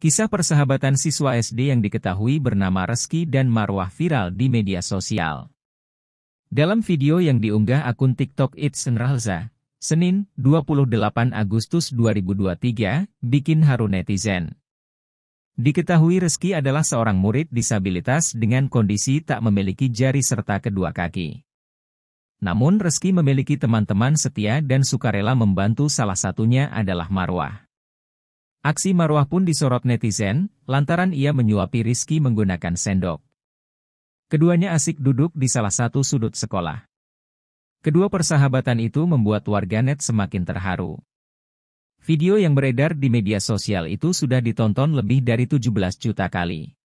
Kisah persahabatan siswa SD yang diketahui bernama Reski dan Marwah viral di media sosial. Dalam video yang diunggah akun TikTok It Senralza, Senin, 28 Agustus 2023, bikin haru netizen. Diketahui Reski adalah seorang murid disabilitas dengan kondisi tak memiliki jari serta kedua kaki. Namun Reski memiliki teman-teman setia dan sukarela membantu, salah satunya adalah Marwah. Aksi Marwah pun disorot netizen, lantaran ia menyuapi Reski menggunakan sendok. Keduanya asik duduk di salah satu sudut sekolah. Kedua persahabatan itu membuat warganet semakin terharu. Video yang beredar di media sosial itu sudah ditonton lebih dari 17 juta kali.